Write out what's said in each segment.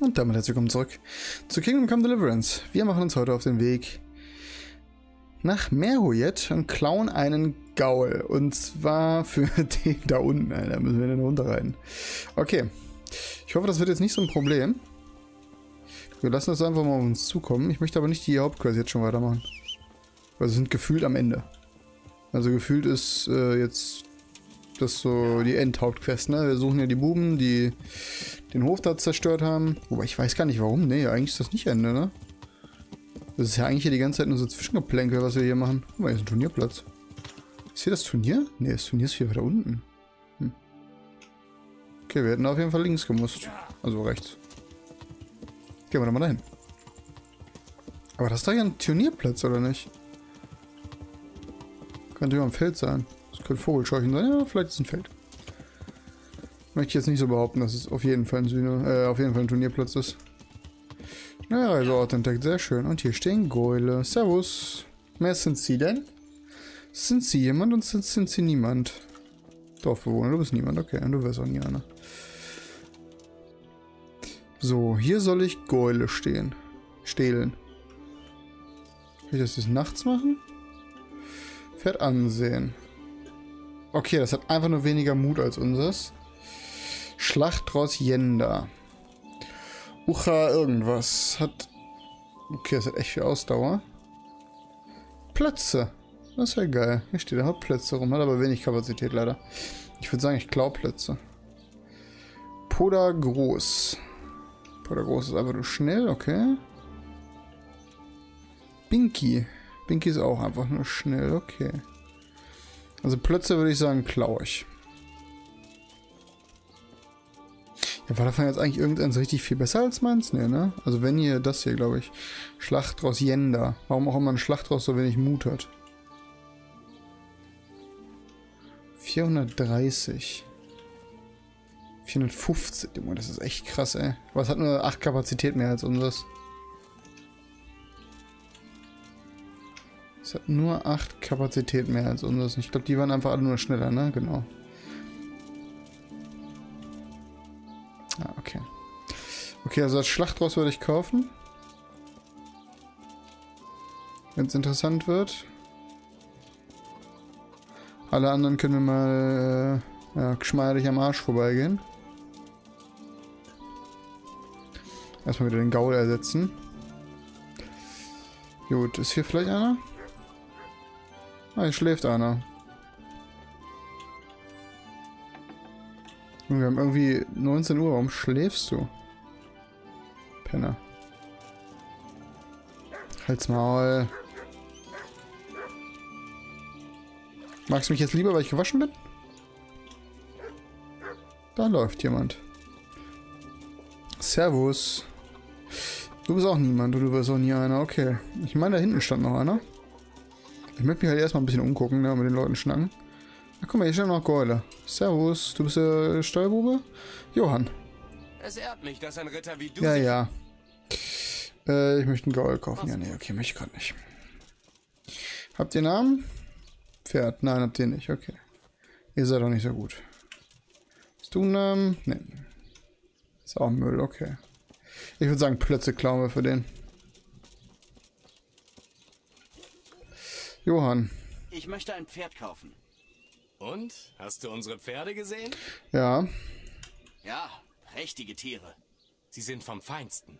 Und damit herzlich willkommen zurück zu Kingdom Come: Deliverance. Wir machen uns heute auf den Weg nach Merhuyet und klauen einen Gaul. Und zwar für den da unten, Alter. Müssen wir den runter rein. Okay. Ich hoffe, das wird jetzt nicht so ein Problem. Wir lassen das einfach mal auf uns zukommen. Ich möchte aber nicht die Hauptquest jetzt schon weitermachen. Weil sie sind gefühlt am Ende. Also gefühlt ist jetzt das so die Endhauptquest, ne? Wir suchen ja die Buben, die den Hof da zerstört haben. Wobei ich weiß gar nicht warum. Nee, eigentlich ist das nicht Ende, ne? Das ist ja eigentlich hier die ganze Zeit nur so Zwischengeplänkel, was wir hier machen. Guck mal, hier ist ein Turnierplatz. Ist hier das Turnier? Nee, das Turnier ist hier weiter unten. Hm. Okay, wir hätten auf jeden Fall links gemusst. Also rechts. Gehen wir doch mal dahin. Aber das ist doch ja ein Turnierplatz, oder nicht? Könnte ja ein Feld sein. Das könnte Vogelscheuchen sein. Ja, vielleicht ist es ein Feld. Möchte ich jetzt nicht so behaupten, dass es auf jeden Fall ein, Turnierplatz ist. Naja, also Ort entdeckt. Sehr schön. Und hier stehen Gäule. Servus. Wer sind Sie denn? Sind Sie jemand und sind Sie niemand? Dorfbewohner, du bist niemand. Okay, und du wirst auch nie einer. So, hier soll ich Gäule stehlen. Kann ich das jetzt nachts machen? Pferd ansehen. Okay, das hat einfach nur weniger Mut als unseres. Schlachtross Jenda. Ucha irgendwas. Hat... Okay, das hat echt viel Ausdauer. Plätze. Das ist ja geil. Hier steht der Hauptplätze rum, hat aber wenig Kapazität leider. Ich würde sagen, ich klaue Plätze. Podagroß. Podagroß ist einfach nur schnell, okay. Binky. Binky ist auch einfach nur schnell, okay. Also Plätze würde ich sagen, klaue ich. Ja, war davon jetzt eigentlich irgendeins richtig viel besser als meins? Nee, ne? Also wenn ihr das hier, glaube ich. Schlachtross Jenda. Warum auch immer ein Schlachtross so wenig Mut hat. 430. 450. Das ist echt krass, ey. Aber es hat nur 8 Kapazität mehr als unseres. Es hat nur 8 Kapazität mehr als unseres. Ich glaube, die waren einfach alle nur schneller, ne? Genau. Ah, okay. Okay, also das Schlachtross würde ich kaufen. Wenn es interessant wird. Alle anderen können wir mal ja, geschmeidig am Arsch vorbeigehen. Erstmal wieder den Gaul ersetzen. Gut, ist hier vielleicht einer? Ah, hier schläft einer. Wir haben irgendwie 19 Uhr. Warum schläfst du? Penner. Halt's Maul. Magst du mich jetzt lieber, weil ich gewaschen bin? Da läuft jemand. Servus. Du bist auch niemand und du wirst auch nie einer. Okay. Ich meine, da hinten stand noch einer. Ich möchte mich halt erstmal ein bisschen umgucken, ne, mit den Leuten schnacken. Na guck mal, hier stehen noch Gäule. Servus, du bist der Stallbube? Johann. Es ehrt mich, dass ein Ritter wie du... Ja, ja. Ich möchte einen Gaul kaufen. Ja, nee, okay, möchte ich gerade nicht. Habt ihr Namen? Pferd. Nein, habt ihr nicht. Okay. Ihr seid doch nicht so gut. Hast du einen Namen? Nee. Ist auch Müll, okay. Ich würde sagen, Plätze klauen wir für den. Johann. Ich möchte ein Pferd kaufen. Und? Hast du unsere Pferde gesehen? Ja. Ja, prächtige Tiere. Sie sind vom Feinsten.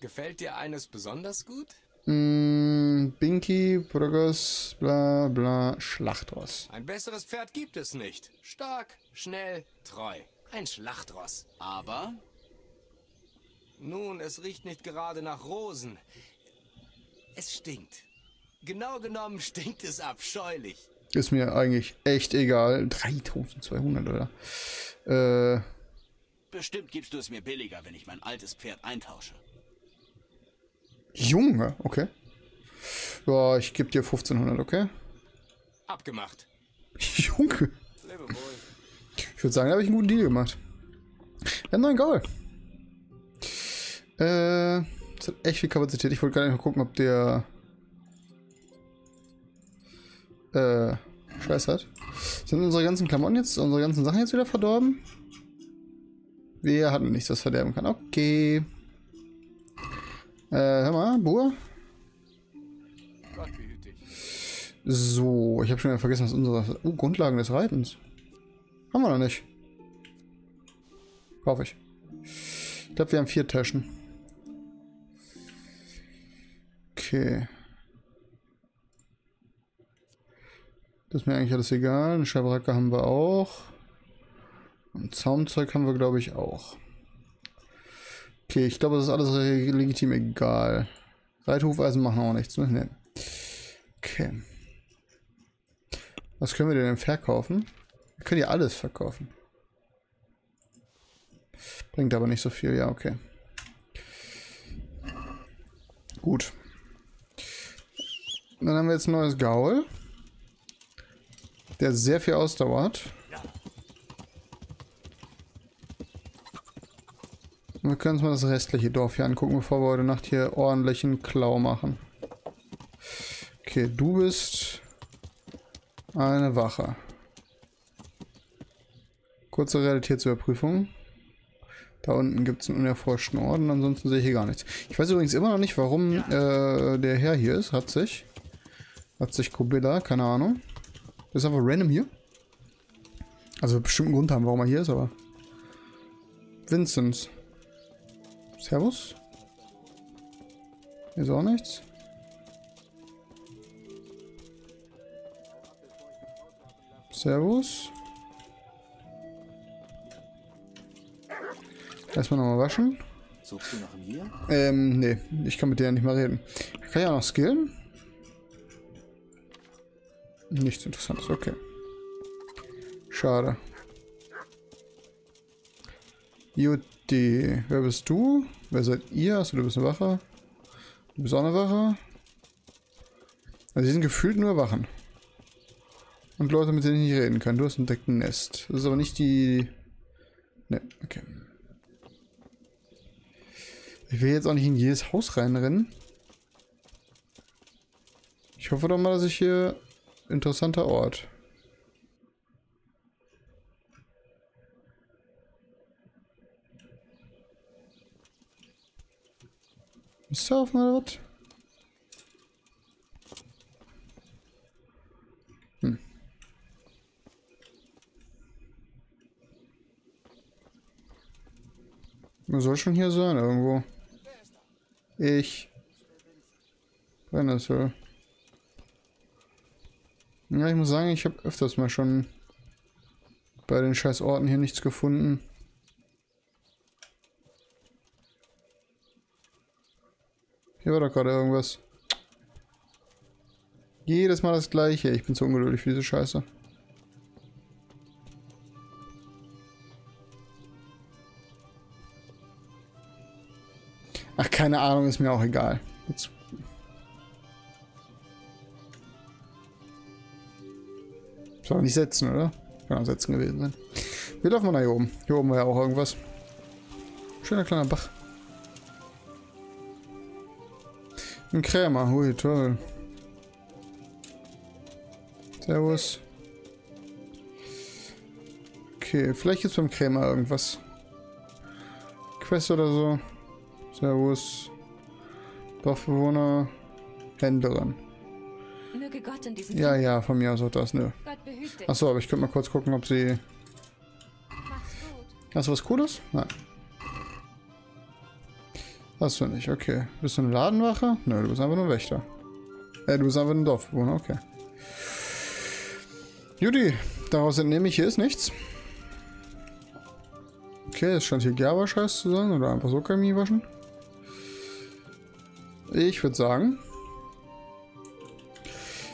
Gefällt dir eines besonders gut? Binky, Burgos, bla bla, Schlachtross. Ein besseres Pferd gibt es nicht. Stark, schnell, treu. Ein Schlachtross. Aber... Nun, es riecht nicht gerade nach Rosen. Es stinkt. Genau genommen stinkt es abscheulich. Ist mir eigentlich echt egal. 3200, oder? Bestimmt gibst du es mir billiger, wenn ich mein altes Pferd eintausche. Junge, okay. Ja, ich gebe dir 1500, okay? Abgemacht. Junge. Lebe wohl. Ich würde sagen, da habe ich einen guten Deal gemacht. Ja, nein, geil. Das hat echt viel Kapazität. Ich wollte gar nicht mal gucken, ob der... Scheiß hat. Sind unsere ganzen Klamotten jetzt, unsere ganzen Sachen jetzt wieder verdorben? Wir hatten nichts, was verderben kann. Okay. Hör mal, Boa. So, ich habe schon wieder vergessen, was unsere... Grundlagen des Reitens. Haben wir noch nicht. Hoffe ich. Ich glaube, wir haben 4 Taschen. Okay. Das ist mir eigentlich alles egal. Eine Schabracke haben wir auch. Und Zaumzeug haben wir, glaube ich, auch. Okay, ich glaube, das ist alles legitim egal. Reithufeisen machen auch nichts. Ne? Okay. Was können wir denn verkaufen? Wir können ja alles verkaufen. Bringt aber nicht so viel. Ja, okay. Gut. Dann haben wir jetzt ein neues Gaul. Der sehr viel Ausdauer hat. Wir können uns mal das restliche Dorf hier angucken, bevor wir heute Nacht hier ordentlichen Klau machen. Okay, du bist eine Wache. Kurze Realitätsüberprüfung. Da unten gibt es einen unerforschten Ort und ansonsten sehe ich hier gar nichts. Ich weiß übrigens immer noch nicht, warum der Herr hier ist. Hat sich Kobilla, keine Ahnung. Ist einfach random hier. Also einen bestimmten Grund haben, warum er hier ist, aber... Vincent. Servus. Hier ist auch nichts. Servus. Erstmal nochmal waschen. Suchst du nach mir? Nee, ich kann mit dir ja nicht mal reden. Ich kann ja auch noch skillen. Nichts Interessantes, okay. Schade. Juti, wer bist du? Wer seid ihr? Achso, du bist eine Wache. Du bist auch eine Wache. Also die sind gefühlt nur Wachen. Und Leute, mit denen ich nicht reden kann. Du hast entdeckt ein Nest. Das ist aber nicht die... Ne, okay. Ich will jetzt auch nicht in jedes Haus reinrennen. Ich hoffe doch mal, dass ich hier... Interessanter Ort. Surfen oder was? Man soll schon hier sein, irgendwo. Brennnessel. Ja, ich muss sagen, ich habe öfters mal schon bei den scheiß Orten hier nichts gefunden. Hier war doch gerade irgendwas. Jedes Mal das Gleiche. Ich bin so ungeduldig für diese Scheiße. Ach, keine Ahnung, ist mir auch egal. Jetzt... Doch nicht setzen, oder? Kann auch setzen gewesen sein. Wir laufen mal nach hier oben. Hier oben war ja auch irgendwas. Schöner kleiner Bach. Ein Krämer. Hui, toll. Servus. Okay, vielleicht gibt es beim Krämer irgendwas. Quest oder so. Servus. Dorfbewohner. Händlerin. Ja, ja, von mir aus auch das, ne. Achso, aber ich könnte mal kurz gucken, ob sie... Hast du was Cooles? Nein. Hast du nicht, okay. Bist du eine Ladenwache? Nö, du bist einfach nur ein Wächter. Du bist einfach ein Dorfbewohner, okay. Judy, daraus entnehme ich, hier ist nichts. Okay, es scheint hier Gerber-Scheiß zu sein, oder einfach so Chemie waschen. Ich würde sagen...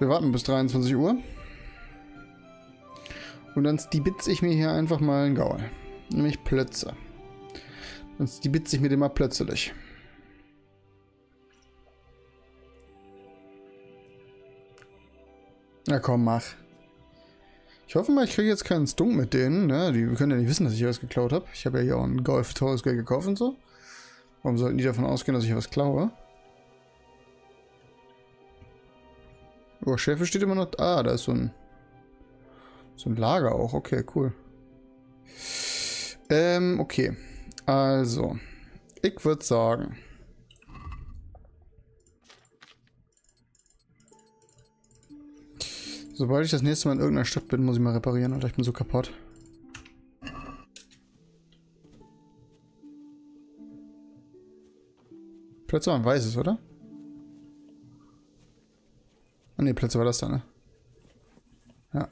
Wir warten bis 23 Uhr. Und dann stiebitze ich mir hier einfach mal einen Gaul. Nämlich Plötze. Dann stiebitze ich mir den mal plötzlich. Na komm, mach. Ich hoffe mal, ich kriege jetzt keinen Stunk mit denen. Ne? Die können ja nicht wissen, dass ich hier was geklaut habe. Ich habe ja hier auch einen Gaul für teures Geld gekauft und so. Warum sollten die davon ausgehen, dass ich hier was klaue? Oh, Schäfer steht immer noch... Ah, da ist so ein Lager auch. Okay, cool. Okay. Also, ich würde sagen... Sobald ich das nächste Mal in irgendeiner Stadt bin, muss ich mal reparieren, oder ich bin so kaputt. Plötzlich war ein weißes, oder? Ah ne, plötzlich war das da, ne? Ja.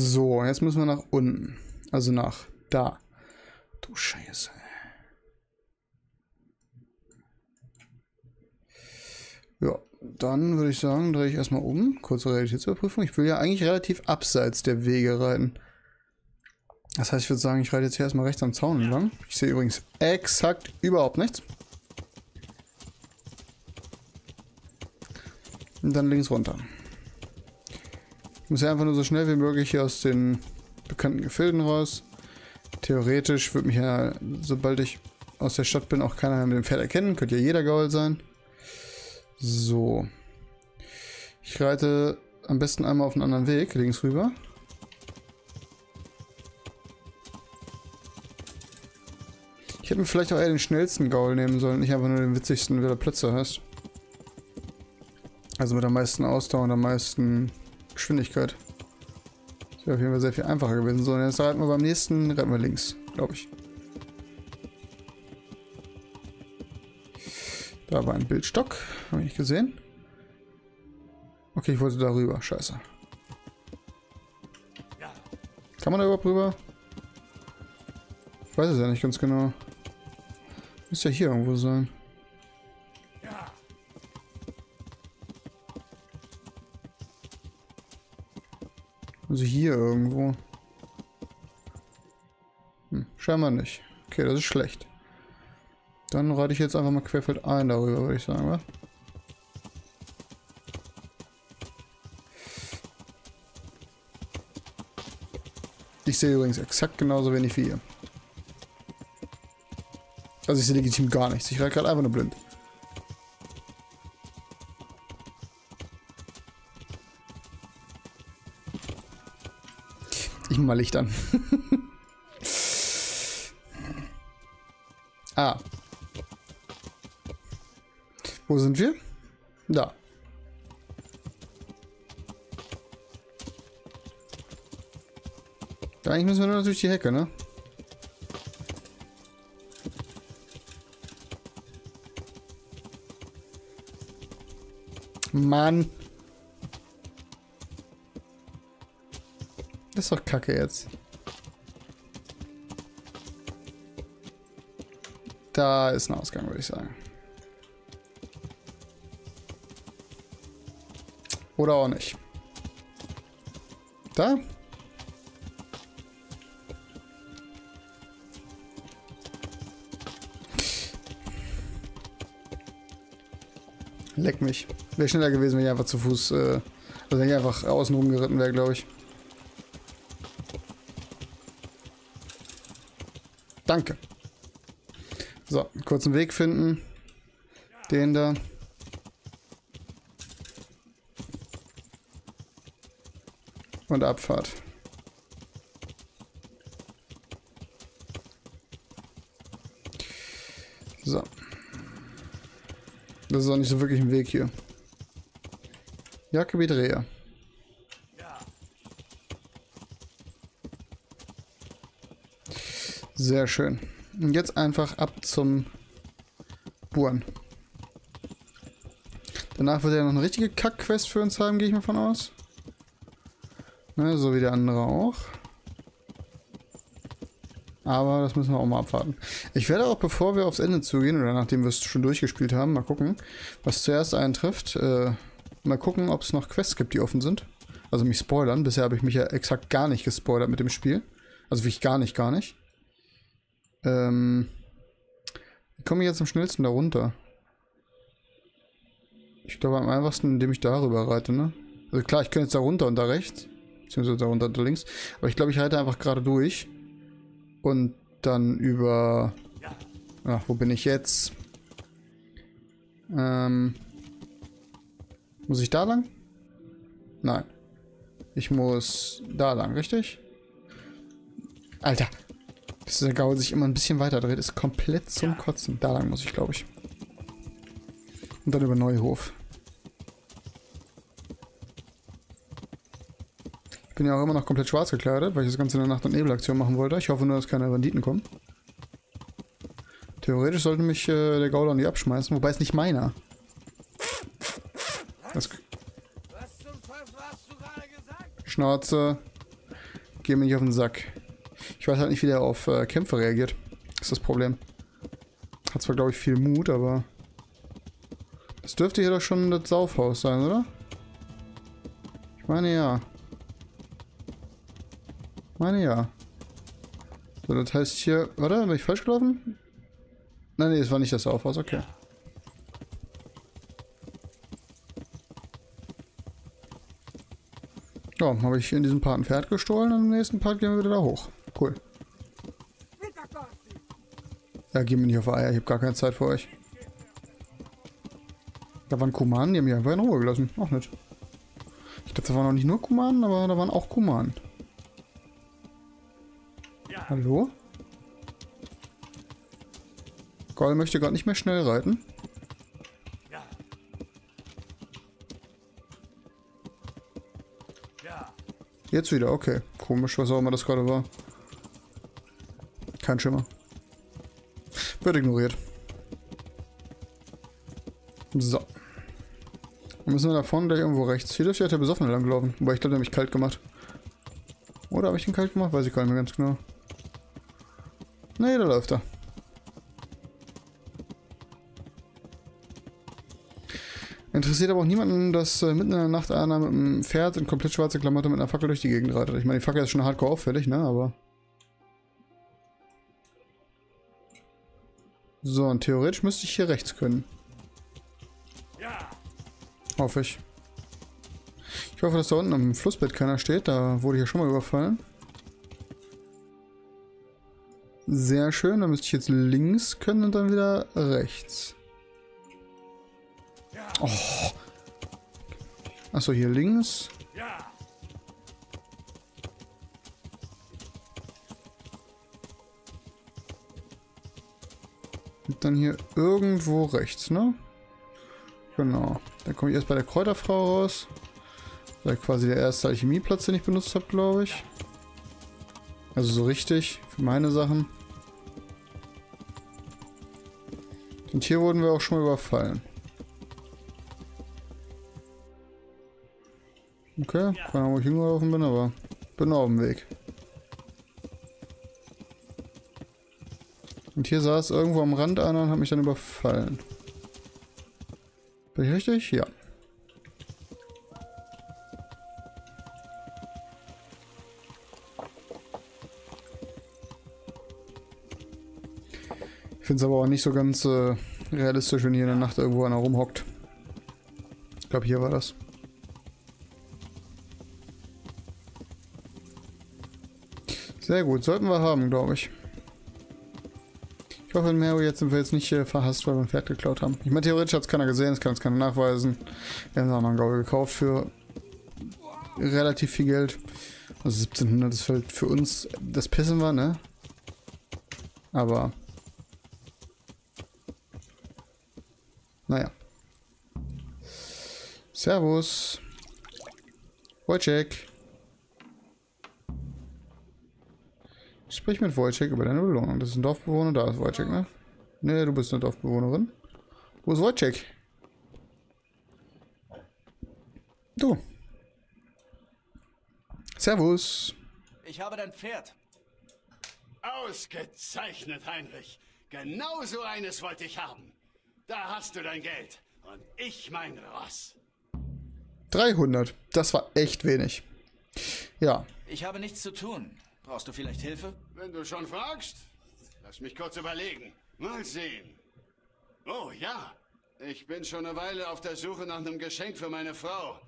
So, jetzt müssen wir nach unten. Also nach da. Du Scheiße. Ja, dann würde ich sagen, drehe ich erstmal um. Kurze Realitätsüberprüfung. Ich will ja eigentlich relativ abseits der Wege reiten. Das heißt, ich würde sagen, ich reite jetzt hier erstmal rechts am Zaun entlang. Ich sehe übrigens exakt überhaupt nichts. Und dann links runter. Ich muss ja einfach nur so schnell wie möglich hier aus den bekannten Gefilden raus. Theoretisch wird mich ja, sobald ich aus der Stadt bin, auch keiner mehr mit dem Pferd erkennen. Könnte ja jeder Gaul sein. So. Ich reite am besten einmal auf einen anderen Weg, links rüber. Ich hätte mir vielleicht auch eher den schnellsten Gaul nehmen sollen, nicht einfach nur den witzigsten, wer da Plätze heißt. Also mit am meisten Ausdauer und am meisten... Geschwindigkeit. Das wäre auf jeden Fall sehr viel einfacher gewesen. So, und jetzt reiten wir beim nächsten, reiten wir links, glaube ich. Da war ein Bildstock, habe ich nicht gesehen. Okay, ich wollte da rüber, scheiße. Kann man da überhaupt rüber? Ich weiß es ja nicht ganz genau. Müsste ja hier irgendwo sein. Also hier irgendwo. Scheinbar nicht. Okay, das ist schlecht. Dann reite ich jetzt einfach mal querfeldein darüber, würde ich sagen, wa? Ich sehe übrigens exakt genauso wenig wie ihr. Also ich sehe legitim gar nichts. Ich reite gerade einfach nur blind. Mal Licht an. Ah. Wo sind wir? Da. Eigentlich müssen wir nur natürlich die Hecke, ne? Mann. Das ist doch kacke jetzt. Da ist ein Ausgang, würde ich sagen. Oder auch nicht. Da? Leck mich. Wäre schneller gewesen, wenn ich einfach zu Fuß, also wenn ich einfach außen rumgeritten wäre, glaube ich. Danke. So, einen kurzen Weg finden. Den da. Und Abfahrt. So. Das ist auch nicht so wirklich ein Weg hier. Jacke wie Dreher. Sehr schön. Und jetzt einfach ab zum Buren. Danach wird er noch eine richtige Kack-Quest für uns haben, gehe ich mal von aus. Ne, so wie der andere auch. Aber das müssen wir auch mal abwarten. Ich werde auch, bevor wir aufs Ende zugehen, oder nachdem wir es schon durchgespielt haben, mal gucken, was zuerst eintrifft. Mal gucken, ob es noch Quests gibt, die offen sind. Also mich spoilern. Bisher habe ich mich ja exakt gar nicht gespoilert mit dem Spiel. Also wirklich gar nicht. Ich komme jetzt am schnellsten da runter. Ich glaube am einfachsten, indem ich darüber reite, ne? Also klar, ich kann jetzt da runter und da rechts. Beziehungsweise da runter und da links. Aber ich glaube, ich reite einfach gerade durch. Und dann über Ach, wo bin ich jetzt? Muss ich da lang? Nein. Ich muss da lang, richtig? Alter. Dass der Gaul sich immer ein bisschen weiter dreht, ist komplett zum Kotzen. Da lang muss ich, glaube ich. Und dann über Neuhof. Ich bin ja auch immer noch komplett schwarz gekleidet, weil ich das Ganze in der Nacht- und Nebelaktion machen wollte. Ich hoffe nur, dass keine Banditen kommen. Theoretisch sollte mich der Gaul auch nicht abschmeißen, wobei es nicht meiner. Das Was zum Teufel hast du gerade gesagt? Schnauze. Geh mir nicht auf den Sack. Ich weiß halt nicht, wie der auf Kämpfe reagiert. Ist das Problem. Hat zwar, glaube ich, viel Mut, aber... Das dürfte hier doch schon das Saufhaus sein, oder? Ich meine ja. Ich meine ja. So, das heißt hier... Warte, bin ich falsch gelaufen? Nein, nee, das war nicht das Saufhaus, okay. Ja, habe ich in diesem Part ein Pferd gestohlen und im nächsten Part gehen wir wieder da hoch. Cool. Ja, geh mir nicht auf Eier, ich habe gar keine Zeit für euch. Da waren Kumanen, die haben mich einfach in Ruhe gelassen. Auch nicht. Ich dachte, da waren auch nicht nur Kumanen, aber da waren auch Kumanen. Ja. Hallo? Gaul möchte gerade nicht mehr schnell reiten. Ja. Ja. Jetzt wieder, okay. Komisch, was auch immer das gerade war. Kein Schimmer. Wird ignoriert. So. Dann müssen wir da vorne gleich irgendwo rechts. Hier dürfte ja der Besoffene langlaufen. Wobei ich glaube, der hat mich kalt gemacht. Oder habe ich den kalt gemacht? Weiß ich gar nicht mehr ganz genau. Nee, da läuft er. Interessiert aber auch niemanden, dass mitten in der Nacht einer mit einem Pferd in komplett schwarze Klamotten mit einer Fackel durch die Gegend reitet. Ich meine, die Fackel ist schon hardcore auffällig, ne? Aber... So, und theoretisch müsste ich hier rechts können. Hoffe ich. Ich hoffe, dass da unten am Flussbett keiner steht. Da wurde ich ja schon mal überfallen. Sehr schön. Dann müsste ich jetzt links können und dann wieder rechts. Oh. Achso, hier links. Und dann hier irgendwo rechts, ne? Genau. Dann komme ich erst bei der Kräuterfrau raus. Das war quasi der erste Alchemieplatz, den ich benutzt habe, glaube ich. Also so richtig, für meine Sachen. Und hier wurden wir auch schon mal überfallen. Okay, keine Ahnung, wo ich hingelaufen bin, aber bin auf dem Weg. Und hier saß irgendwo am Rand einer und hat mich dann überfallen. Bin ich richtig? Ja. Ich finde es aber auch nicht so ganz realistisch, wenn hier in der Nacht irgendwo einer rumhockt. Ich glaube, hier war das. Sehr gut, sollten wir haben, glaube ich. Ich hoffe, in Merhuyet sind wir jetzt nicht verhasst, weil wir ein Pferd geklaut haben. Ich meine, theoretisch hat es keiner gesehen, es kann es keiner nachweisen. Wir haben einen anderen Gaul gekauft für relativ viel Geld. Also 1700 ist halt für uns, das pissen wir, ne? Aber... Naja. Servus. Wojcik. Sprich mit Wojcik über deine Belohnung. Das ist ein Dorfbewohner, da ist Wojcik, ne? Ne, du bist eine Dorfbewohnerin. Wo ist Wojcik? Du. Servus. Ich habe dein Pferd. Ausgezeichnet, Heinrich. Genau so eines wollte ich haben. Da hast du dein Geld. Und ich mein Ross. 300. Das war echt wenig. Ja. Ich habe nichts zu tun. Brauchst du vielleicht Hilfe? Wenn du schon fragst, lass mich kurz überlegen. Mal sehen. Oh ja, ich bin schon eine Weile auf der Suche nach einem Geschenk für meine Frau.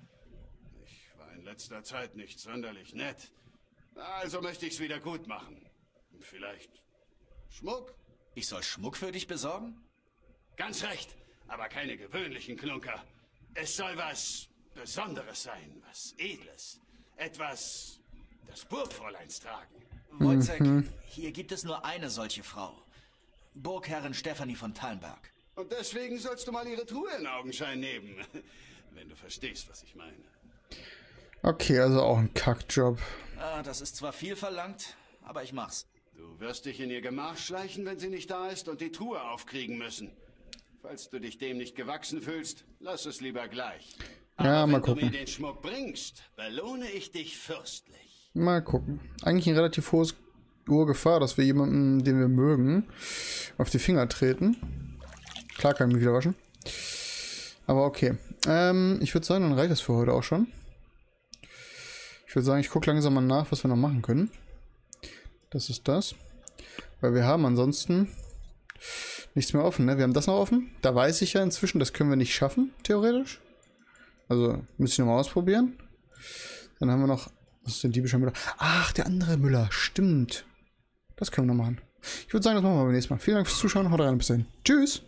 Ich war in letzter Zeit nicht sonderlich nett. Also möchte ich es wieder gut machen. Vielleicht Schmuck? Ich soll Schmuck für dich besorgen? Ganz recht, aber keine gewöhnlichen Klunker. Es soll was Besonderes sein, was Edles. Etwas, das Burgfräuleins tragen. Woyzeck, hier gibt es nur eine solche Frau. Burgherrin Stephanie von Thallenberg. Und deswegen sollst du mal ihre Truhe in Augenschein nehmen. Wenn du verstehst, was ich meine. Okay, also auch ein Kackjob. Ah, das ist zwar viel verlangt, aber ich mach's. Du wirst dich in ihr Gemach schleichen, wenn sie nicht da ist, und die Truhe aufkriegen müssen. Falls du dich dem nicht gewachsen fühlst, lass es lieber gleich. Ja, aber mal gucken. Wenn du mir den Schmuck bringst, belohne ich dich fürstlich. Mal gucken. Eigentlich eine relativ hohe Gefahr, dass wir jemanden, den wir mögen, auf die Finger treten. Klar kann ich mich wieder waschen. Aber okay. Ich würde sagen, dann reicht das für heute auch schon. Ich würde sagen, ich gucke langsam mal nach, was wir noch machen können. Das ist das. Weil wir haben ansonsten nichts mehr offen, ne? Wir haben das noch offen. Da weiß ich ja inzwischen, das können wir nicht schaffen, theoretisch. Also, müsste ich nochmal ausprobieren. Dann haben wir noch... Was ist denn Diebische Müller? Ach, der andere Müller. Stimmt. Das können wir noch machen. Ich würde sagen, das machen wir beim nächsten Mal. Vielen Dank fürs Zuschauen. Haut rein. Bis dahin. Tschüss.